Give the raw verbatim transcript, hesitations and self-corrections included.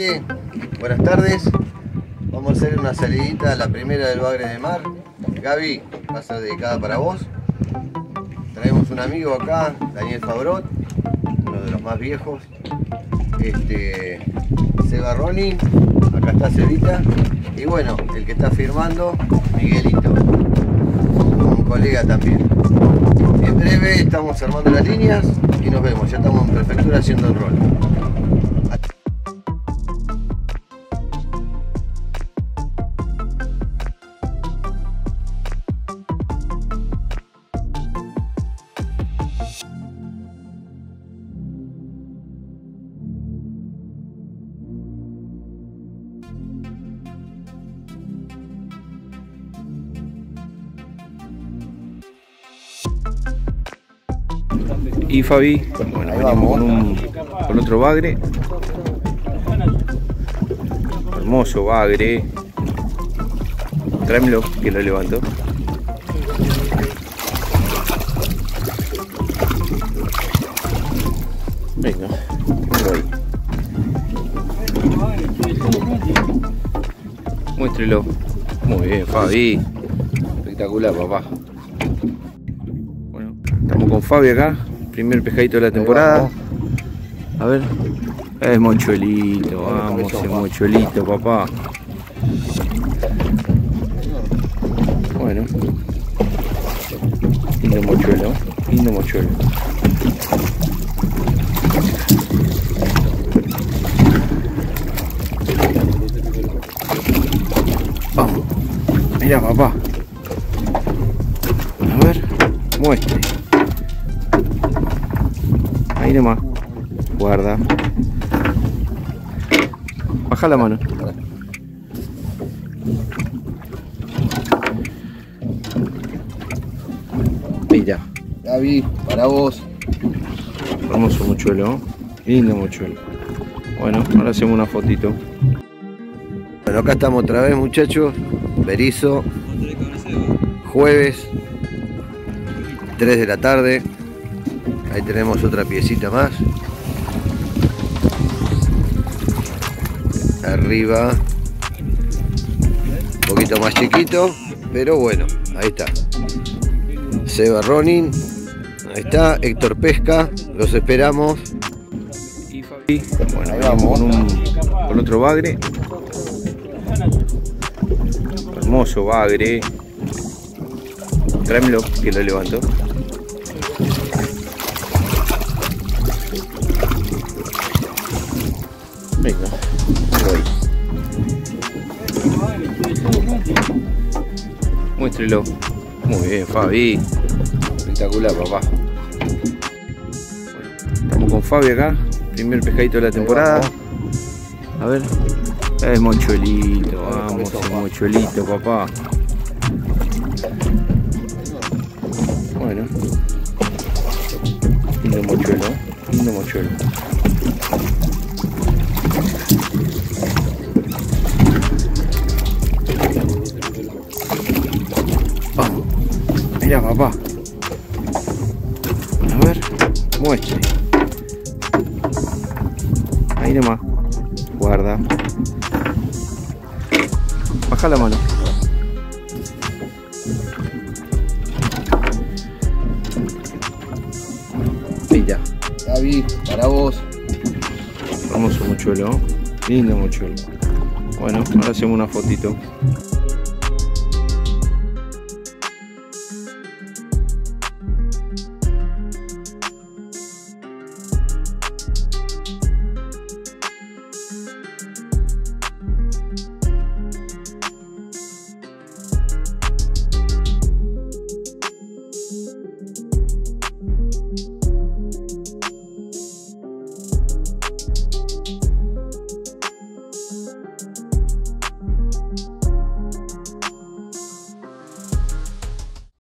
gente, buenas tardes. Vamos a hacer una salidita, la primera del bagre de mar. Gaby, va a ser dedicada para vos. Traemos un amigo acá, Daniel Favrot, uno de los más viejos. Este, Seba Ronin, acá está Sebita. Y bueno, el que está firmando, Miguelito, un colega también. En breve estamos armando las líneas y nos vemos, ya estamos en prefectura haciendo el rol. Y Fabi, bueno, venimos con, un, con otro bagre, hermoso bagre, tráemelo que lo levanto. Venga, voy. Muéstrelo, muy bien Fabi, espectacular papá. Bueno, estamos con Fabi acá. Primer pescadito de la temporada. A ver. Es mochuelito, vamos, es mochuelito, papá. Bueno. Lindo mochuelo, lindo mochuelo. Vamos. Mirá, papá. A ver, muestre. Ahí nomás, guarda. Baja la mano. Mira. David, para vos. Hermoso mochuelo, ¿eh? Lindo mochuelo. Bueno, ahora hacemos una fotito. Bueno, acá estamos otra vez muchachos. Berisso. Jueves. tres de la tarde. Ahí tenemos otra piecita más. Arriba. Un poquito más chiquito. Pero bueno, ahí está. Seba Ronin. Ahí está. Héctor Pesca. Los esperamos. Y bueno, ahí vamos con, un, con otro bagre. Hermoso bagre. Tráemelo que lo levanto. Venga, voy. Muéstrelo. Muy bien, Fabi. Espectacular, papá. Estamos con Fabi acá. Primer pescadito de la temporada. A ver. Es mochuelito, vamos, es mochuelito, papá. Bueno. Lindo mochuelo, lindo mochuelo. Mira papá, a ver, muestre, ahí nomás, guarda, baja la mano, mira, Fabi, para vos, hermoso mochuelo, lindo mochuelo, bueno, ahora hacemos una fotito.